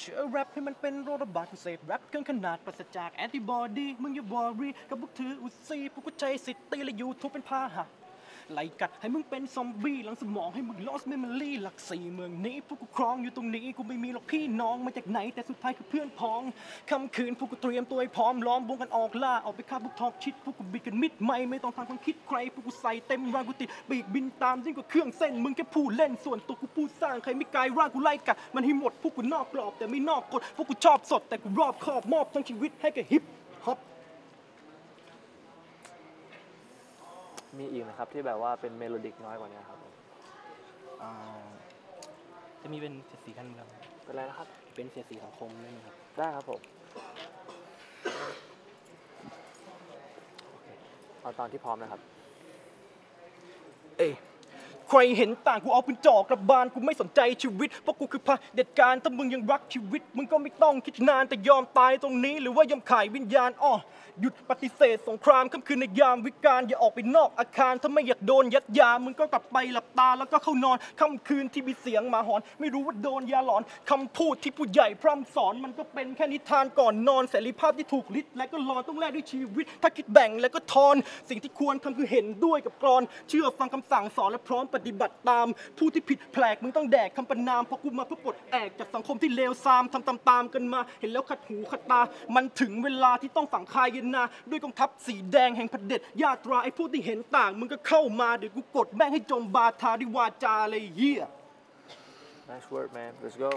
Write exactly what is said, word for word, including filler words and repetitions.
ชแรปให้มันเป็นโรคระบาดเสพแรปเกินขนาดปราศจากแอนติบอดีมึงอย่าวอรี่กับพวกถืออุซีพวกกูใช้สิทธิ์ตีและยูทูบเป็นพาหะไหลกัดให้มึงเป็นซอมบี้หลังสมองให้มึงลอสเมมอรี่หลักสี่เมืองนี้พวกกูครองอยู่ตรงนี้กูไม่มีหรอกพี่น้องมาจากไหนแต่สุดท้ายคือเพื่อนพ้องคำคืนพวกกูเตรียมตัวให้พร้อมล้อมวงกันออกล่าออกไปฆ่าพวกทอกชิดพวกกูบิดกันมิดไม่ไม่ต้องฟังความคิดใครพวกกูใส่เต็มร่างกูติดปีกบินตามยิ่งกว่าเครื่องเส้นมึงแค่พูดเล่นส่วนตัวกูพูดสร้างใครไม่กายร่างกูไล่กัดมันให้หมดพวกกูนอกกรอบแต่ไม่นอกกฎพวกกูชอบสดแต่กูรอบคอบมอบทั้งชีวิตให้กับฮิปฮอปมีอีกนะครับที่แบบว่าเป็นเมโลดิกน้อยกว่านี้ครับจะมีเป็นเสียดสีกันเมืองเป็นอะไรนะครับเป็นเสียดสีสังคมได้ไหมครับได้ครับผมเอาตอนที่พร้อมนะครับเอ้ใครเห็นต่างกูเอาปืนจ่อกลับบ้านกูไม่สนใจชีวิตเพราะกูคือพระเด็ดการถ้ามึงยังรักชีวิตมึงก็ไม่ต้องคิดนานแต่ยอมตายตรงนี้หรือว่ายอมขายวิญญาณอ้อหยุดปฏิเสธสงครามค่ำคืนในยามวิกาลอย่าออกไปนอกอาคารถ้าไม่อยากโดนยัดยามึงก็กลับไปหลับตาแล้วก็เข้านอนค่ำคืนที่มีเสียงหมาหอนไม่รู้ว่าโดนยาหลอนคำพูดที่ผู้ใหญ่พร่ำสอนมันก็เป็นแค่นิทานก่อนนอนเสรีภาพที่ถูกลิดและก็รอต้องแลกด้วยชีวิตถ้าคิดแบ่งแล้วก็ทอนสิ่งที่ควรทำคือเห็นด้วยกับกรอนเชื่อฟังคำสั่งสอนและพร้อมปฏิบัติตามผู้ที่ผิดแผลกมึงต้องแดกคำประนามเพราะกูมาเพื่อปลดแอกจากสังคมที่เลวทรามทำตามๆกันมาเห็นแล้วขัดหูขัดตามันถึงเวลาที่ต้องฝังคายเย็นนาด้วยกองทัพสีแดงแห่งเผด็จญาตราไอ้ผู้ที่เห็นต่างมึงก็เข้ามาเดี๋ยวกูกดแม่งให้จมบาทาดิวาจาเลยเหี้ย Nice work man let's go